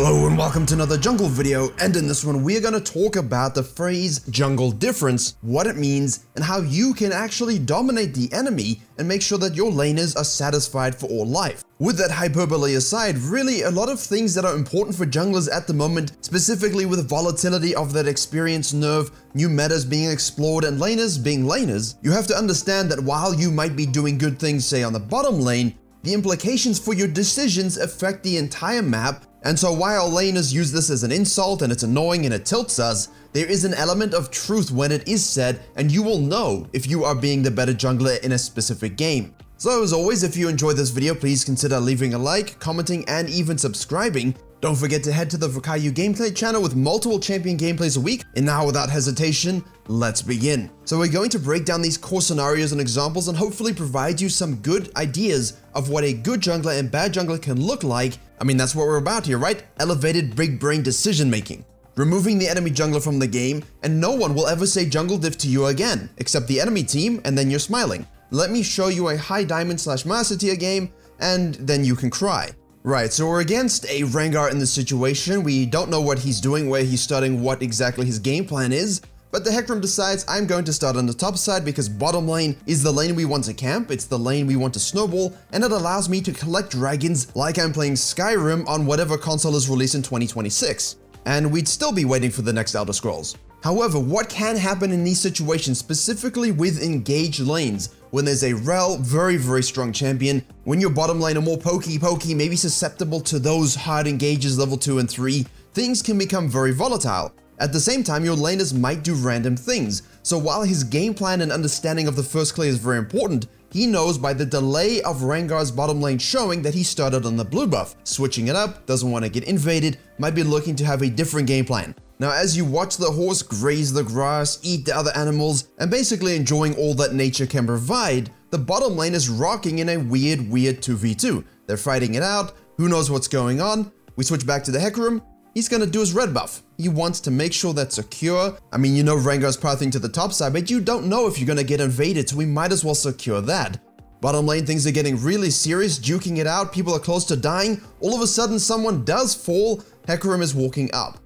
Hello and welcome to another jungle video, and in this one we are going to talk about the phrase jungle difference, what it means, and how you can actually dominate the enemy and make sure that your laners are satisfied for all life. With that hyperbole aside, really a lot of things that are important for junglers at the moment, specifically with volatility of that experience nerf, new metas being explored and laners being laners, you have to understand that while you might be doing good things say on the bottom lane, the implications for your decisions affect the entire map. And so while laners use this as an insult and it's annoying and it tilts us, there is an element of truth when it is said, and you will know if you are being the better jungler in a specific game. So as always, if you enjoyed this video, please consider leaving a like, commenting, and even subscribing. Don't forget to head to the Virkayu gameplay channel with multiple champion gameplays a week. And now without hesitation, let's begin. So we're going to break down these core scenarios and examples and hopefully provide you some good ideas of what a good jungler and bad jungler can look like. I mean, that's what we're about here, right? Elevated big brain decision making. Removing the enemy jungler from the game, and no one will ever say jungle diff to you again, except the enemy team, and then you're smiling. Let me show you a high diamond / master tier game, and then you can cry. Right, so we're against a Rengar in this situation. We don't know what he's doing, where he's starting, what exactly his game plan is, but the Hecarim decides I'm going to start on the top side because bottom lane is the lane we want to camp, it's the lane we want to snowball, and it allows me to collect dragons like I'm playing Skyrim on whatever console is released in 2026. And we'd still be waiting for the next Elder Scrolls. However, what can happen in these situations, specifically with engaged lanes, when there's a Rel, very strong champion, when your bottom lane are more pokey, maybe susceptible to those hard engages level 2 and 3, things can become very volatile. At the same time, your laners might do random things. So while his game plan and understanding of the first clear is very important, he knows by the delay of Rengar's bottom lane showing that he started on the blue buff, switching it up, doesn't want to get invaded, might be looking to have a different game plan. Now, as you watch the horse graze the grass, eat the other animals, and basically enjoying all that nature can provide, the bottom lane is rocking in a weird 2v2. They're fighting it out, who knows what's going on. We switch back to the Hecarim. He's going to do his red buff. He wants to make sure that's secure. I mean, you know Rengar's pathing to the top side, but you don't know if you're going to get invaded, so we might as well secure that. Bottom lane, things are getting really serious, duking it out, people are close to dying. All of a sudden, someone does fall. Hecarim is walking up.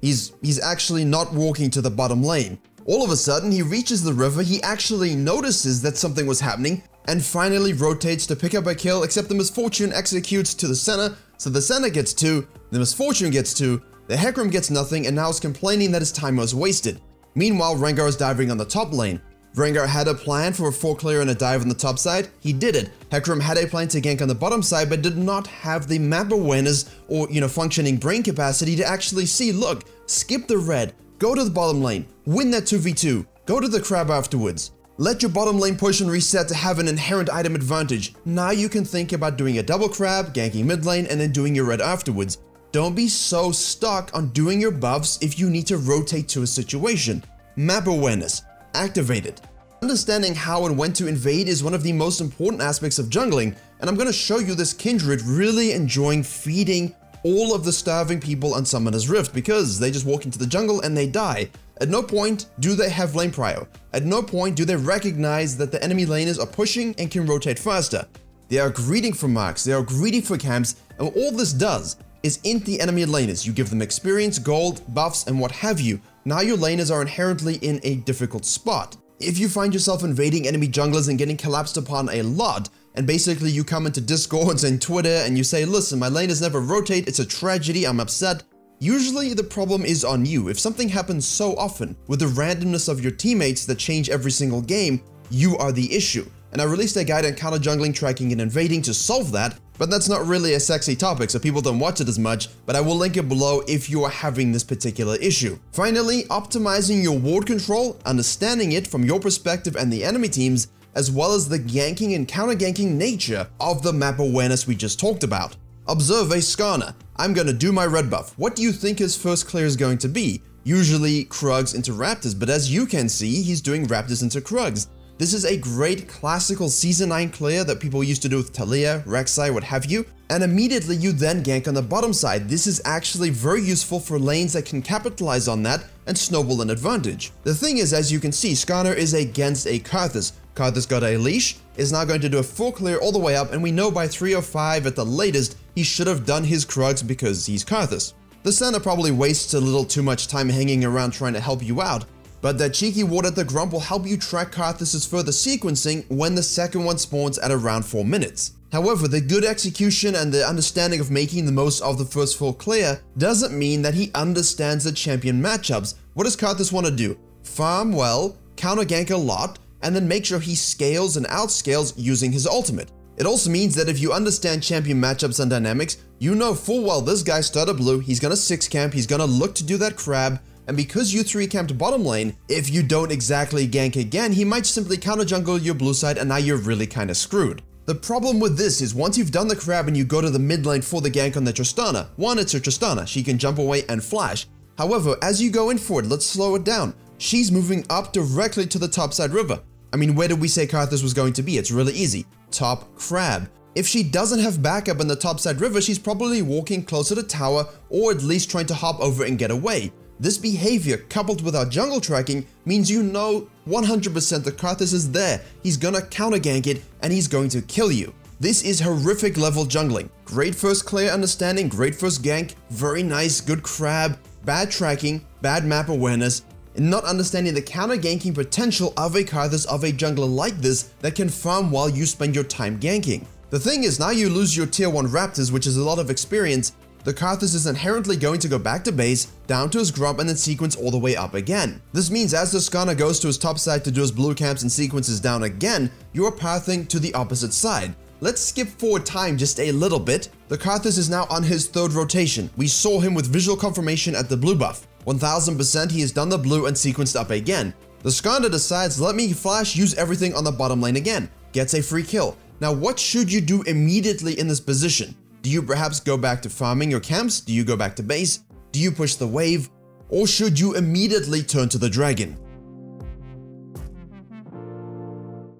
He's actually not walking to the bottom lane. All of a sudden, he reaches the river, he actually notices that something was happening, and finally rotates to pick up a kill, except the Misfortune executes to the Senna. So the Senna gets 2, the Misfortune gets 2, the Hecarim gets nothing, and now is complaining that his time was wasted. Meanwhile, Rengar is diving on the top lane. Rengar had a plan for a 4-clear and a dive on the top side, he did it. Hecarim had a plan to gank on the bottom side, but did not have the map awareness or, functioning brain capacity to actually see, look, skip the red, go to the bottom lane, win that 2v2, go to the crab afterwards. Let your bottom lane push and reset to have an inherent item advantage. Now you can think about doing a double crab, ganking mid lane, and then doing your red afterwards. Don't be so stuck on doing your buffs if you need to rotate to a situation. Map awareness, activated. Understanding how and when to invade is one of the most important aspects of jungling, and I'm going to show you this Kindred really enjoying feeding all of the starving people on Summoner's Rift, because they just walk into the jungle and they die. At no point do they have lane prio. At no point do they recognize that the enemy laners are pushing and can rotate faster. They are greedy for marks, they are greedy for camps, and all this does is int the enemy laners. You give them experience, gold, buffs, and what have you. Now your laners are inherently in a difficult spot. If you find yourself invading enemy junglers and getting collapsed upon a lot, and basically you come into Discords and Twitter and you say, listen, my laners never rotate, it's a tragedy, I'm upset. Usually the problem is on you. If something happens so often with the randomness of your teammates that change every single game, you are the issue. And I released a guide on counter jungling, tracking, and invading to solve that, but that's not really a sexy topic, so people don't watch it as much, but I will link it below if you are having this particular issue. Finally, optimizing your ward control, understanding it from your perspective and the enemy teams, as well as the ganking and counter-ganking nature of the map awareness we just talked about. Observe a Skarner. I'm going to do my red buff. What do you think his first clear is going to be? Usually Krugs into Raptors, but as you can see, he's doing Raptors into Krugs. This is a great classical Season 9 clear that people used to do with Taliyah, Rek'Sai, what have you, and immediately you then gank on the bottom side. This is actually very useful for lanes that can capitalize on that and snowball an advantage. The thing is, as you can see, Skarner is against a Karthus. Karthus got a leash, is now going to do a full clear all the way up, and we know by 3:05 at the latest he should have done his Krugs because he's Karthus. The Senna probably wastes a little too much time hanging around trying to help you out, but that cheeky ward at the Grump will help you track Karthus' further sequencing when the second one spawns at around 4 minutes. However, the good execution and the understanding of making the most of the first full clear doesn't mean that he understands the champion matchups. What does Karthus want to do? Farm well, counter gank a lot, and then make sure he scales and outscales using his ultimate. It also means that if you understand champion matchups and dynamics, you know full well this guy started blue, he's gonna 6-camp, he's gonna look to do that crab, and because you 3-camped bottom lane, if you don't exactly gank again, he might simply counter jungle your blue side and now you're really kinda screwed. The problem with this is once you've done the crab and you go to the mid lane for the gank on the Tristana, one, it's a Tristana, she can jump away and flash. However, as you go in for it, let's slow it down. She's moving up directly to the topside river. I mean, where did we say Karthus was going to be? It's really easy. Top crab. If she doesn't have backup in the topside river, she's probably walking closer to tower or at least trying to hop over and get away. This behavior, coupled with our jungle tracking, means you know 100% that Karthus is there, he's gonna counter gank it, and he's going to kill you. This is horrific level jungling. Great first clear understanding, great first gank, very nice, good crab, bad tracking, bad map awareness, and not understanding the counter ganking potential of a Karthus, of a jungler like this that can farm while you spend your time ganking. The thing is, now you lose your tier 1 Raptors, which is a lot of experience. The Karthus is inherently going to go back to base, down to his Grump, and then sequence all the way up again. This means as the Skarner goes to his top side to do his blue camps and sequences down again, you are pathing to the opposite side. Let's skip forward time just a little bit. The Karthus is now on his third rotation. We saw him with visual confirmation at the blue buff. 1000% he has done the blue and sequenced up again. The Skarner decides, let me flash, use everything on the bottom lane again. Gets a free kill. Now what should you do immediately in this position? Do you perhaps go back to farming your camps? Do you go back to base? Do you push the wave? Or should you immediately turn to the dragon?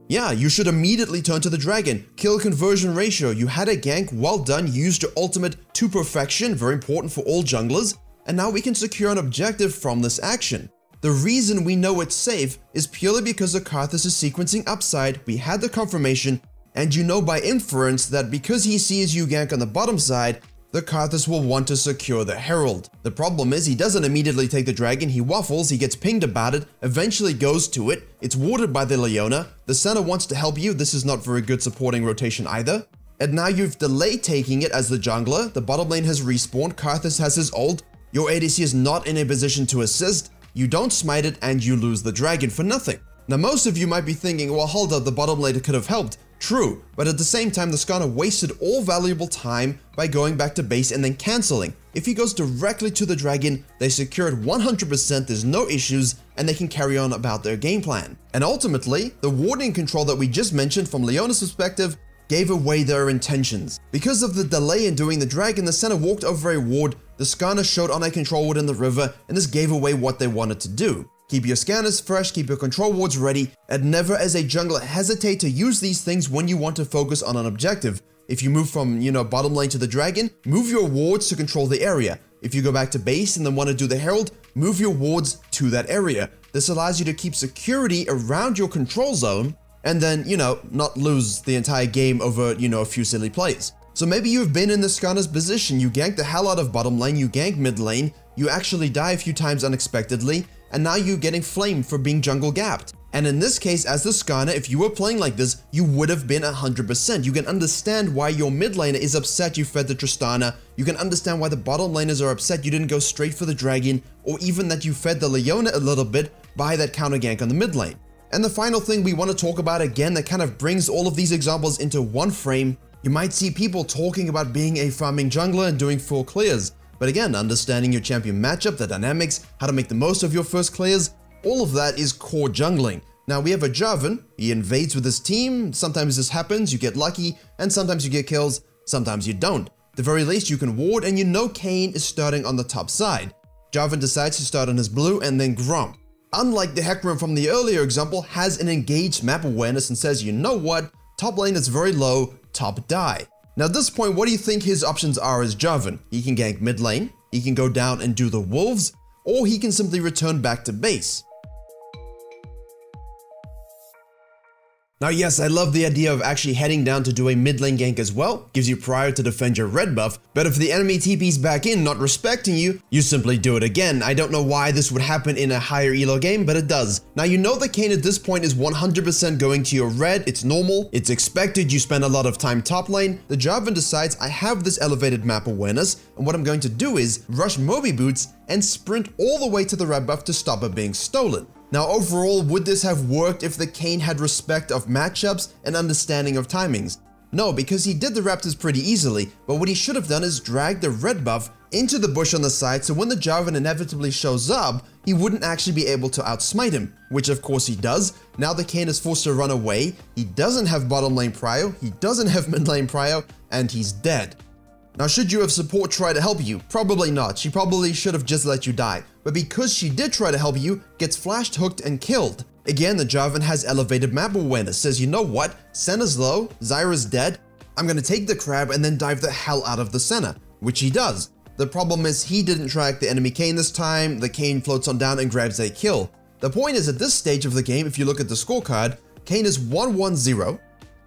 Yeah, you should immediately turn to the dragon. Kill conversion ratio, you had a gank, well done, you used your ultimate to perfection, very important for all junglers. And now we can secure an objective from this action. The reason we know it's safe is purely because the Karthus is sequencing upside, we had the confirmation, and you know by inference that because he sees you gank on the bottom side, the Karthus will want to secure the Herald. The problem is he doesn't immediately take the dragon, he waffles, he gets pinged about it, eventually goes to it, it's warded by the Leona, the Senna wants to help you, this is not very good supporting rotation either. And now you've delayed taking it as the jungler, the bottom lane has respawned, Karthus has his ult, your ADC is not in a position to assist, you don't smite it, and you lose the dragon for nothing. Now most of you might be thinking, well hold up, the bottom laner could have helped. True, but at the same time the Skarner wasted all valuable time by going back to base and then cancelling. If he goes directly to the dragon, they secure it 100%, there's no issues, and they can carry on about their game plan. And ultimately, the warding control that we just mentioned from Leona's perspective gave away their intentions. Because of the delay in doing the dragon, the Senna walked over a ward, the Skarner showed on a control ward in the river, and this gave away what they wanted to do. Keep your Scanners fresh, keep your control wards ready, and never as a jungler hesitate to use these things when you want to focus on an objective. If you move from, bottom lane to the dragon, move your wards to control the area. If you go back to base and then want to do the herald, move your wards to that area. This allows you to keep security around your control zone, and then, not lose the entire game over, a few silly plays. So maybe you've been in the Skarner's position, you gank the hell out of bottom lane, you gank mid lane, you actually die a few times unexpectedly, and now you're getting flamed for being jungle gapped. And in this case, as the Skarner, if you were playing like this, you would have been 100%. You can understand why your mid laner is upset you fed the Tristana. You can understand why the bottom laners are upset you didn't go straight for the dragon, or even that you fed the Leona a little bit by that counter gank on the mid lane. And the final thing we want to talk about again that kind of brings all of these examples into one frame, you might see people talking about being a farming jungler and doing full clears. But again, understanding your champion matchup, the dynamics, how to make the most of your first clears, all of that is core jungling. Now we have a Jarvan, he invades with his team, sometimes this happens, you get lucky, and sometimes you get kills, sometimes you don't. At the very least you can ward and you know Kayn is starting on the top side. Jarvan decides to start on his blue and then Grump. Unlike the Hecarim from the earlier example, has an engaged map awareness and says, you know what, top lane is very low, top die. Now at this point, what do you think his options are as Jarvan? He can gank mid lane, he can go down and do the wolves, or he can simply return back to base. Now yes, I love the idea of actually heading down to do a mid lane gank as well, gives you prior to defend your red buff, but if the enemy TP's back in not respecting you, you simply do it again. I don't know why this would happen in a higher elo game, but it does. Now you know that Kayn at this point is 100% going to your red, it's normal, it's expected, you spend a lot of time top lane. The Jarvan decides I have this elevated map awareness, and what I'm going to do is rush Moby Boots and sprint all the way to the red buff to stop it being stolen. Now overall, would this have worked if the Kayn had respect of matchups and understanding of timings? No, because he did the Raptors pretty easily, but what he should have done is drag the red buff into the bush on the side so when the Jarvan inevitably shows up, he wouldn't actually be able to outsmite him, which of course he does. Now the Kayn is forced to run away, he doesn't have bottom lane prio, he doesn't have mid lane prio, and he's dead. Now should you have support try to help you? Probably not, she probably should have just let you die. But because she did try to help you, gets flashed, hooked, and killed. Again, the Jarvan has elevated map awareness, says you know what, Senna's low, Zyra's dead, I'm gonna take the crab and then dive the hell out of the Senna, which he does. The problem is he didn't track the enemy Kayn this time, the Kayn floats on down and grabs a kill. The point is at this stage of the game, if you look at the scorecard, Kayn is 1-1-0,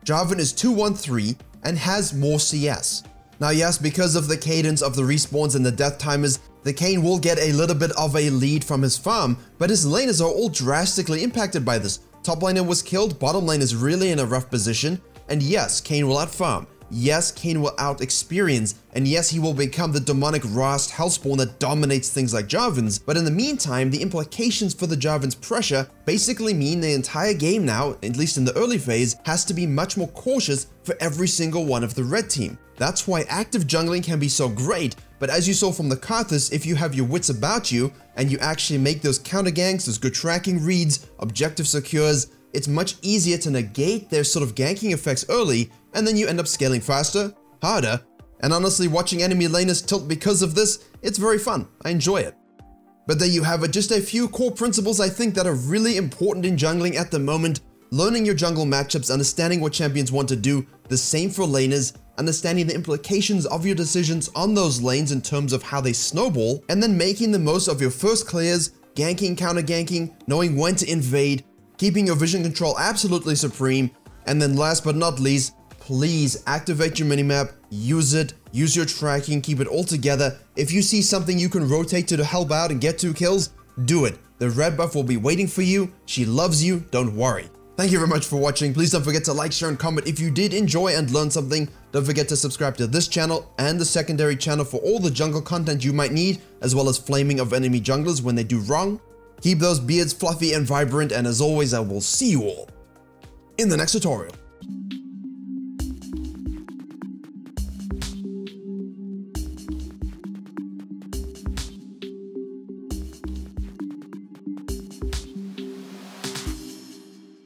Jarvan is 2-1-3, and has more CS. Now yes, because of the cadence of the respawns and the death timers, the Kayn will get a little bit of a lead from his farm, but his laners are all drastically impacted by this. Top laner was killed, bottom lane is really in a rough position, and yes, Kayn will outfarm, yes, Kayn will out-experience, and yes, he will become the demonic Rast Hellspawn that dominates things like Jarvan's, but in the meantime, the implications for the Jarvan's pressure basically mean the entire game now, at least in the early phase, has to be much more cautious for every single one of the red team. That's why active jungling can be so great, but as you saw from the Karthus, if you have your wits about you and you actually make those counter ganks, those good tracking reads, objective secures, it's much easier to negate their sort of ganking effects early, and then you end up scaling faster, harder, and honestly watching enemy laners tilt because of this, it's very fun, I enjoy it. But there you have it, just a few core principles I think that are really important in jungling at the moment. Learning your jungle matchups, understanding what champions want to do, the same for laners, understanding the implications of your decisions on those lanes in terms of how they snowball, and then making the most of your first clears, ganking, counter ganking, knowing when to invade, keeping your vision control absolutely supreme, and then last but not least, please activate your minimap, use it, use your tracking, keep it all together. If you see something you can rotate to help out and get 2 kills, do it. The red buff will be waiting for you, she loves you, don't worry. Thank you very much for watching. Please don't forget to like, share, and comment if you did enjoy and learn something. Don't forget to subscribe to this channel and the secondary channel for all the jungle content you might need, as well as flaming of enemy junglers when they do wrong. Keep those beards fluffy and vibrant, and as always, I will see you all in the next tutorial.